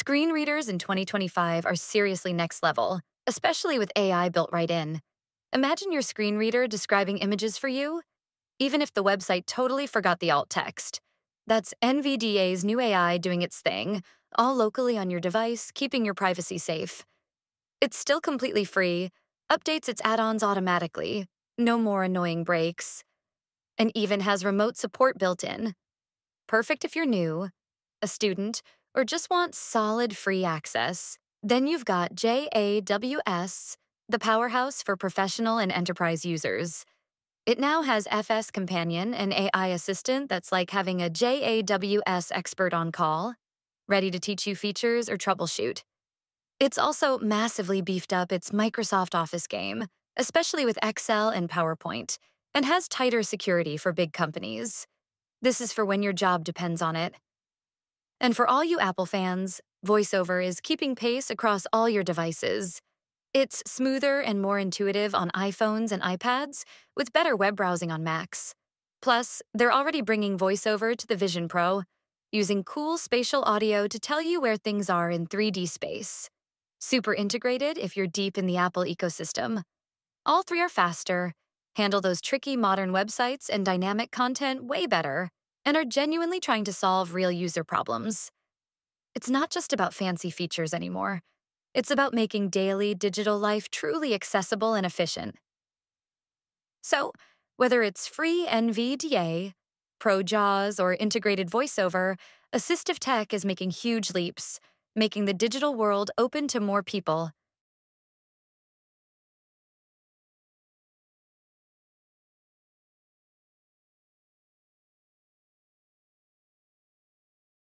Screen readers in 2025 are seriously next level, especially with AI built right in. Imagine your screen reader describing images for you, even if the website totally forgot the alt text. That's NVDA's new AI doing its thing, all locally on your device, keeping your privacy safe. It's still completely free, updates its add-ons automatically, no more annoying breaks, and even has remote support built in. Perfect if you're new, a student, or just want solid free access. Then you've got JAWS, the powerhouse for professional and enterprise users. It now has FS Companion, an AI assistant that's like having a JAWS expert on call, ready to teach you features or troubleshoot. It's also massively beefed up its Microsoft Office game, especially with Excel and PowerPoint, and has tighter security for big companies. This is for when your job depends on it. And for all you Apple fans, VoiceOver is keeping pace across all your devices. It's smoother and more intuitive on iPhones and iPads, with better web browsing on Macs. Plus, they're already bringing VoiceOver to the Vision Pro, using cool spatial audio to tell you where things are in 3D space. Super integrated if you're deep in the Apple ecosystem. All three are faster, handle those tricky modern websites and dynamic content way better, and are genuinely trying to solve real user problems. It's not just about fancy features anymore. It's about making daily digital life truly accessible and efficient. So, whether it's free NVDA, Pro JAWS, or integrated VoiceOver, assistive tech is making huge leaps, making the digital world open to more people.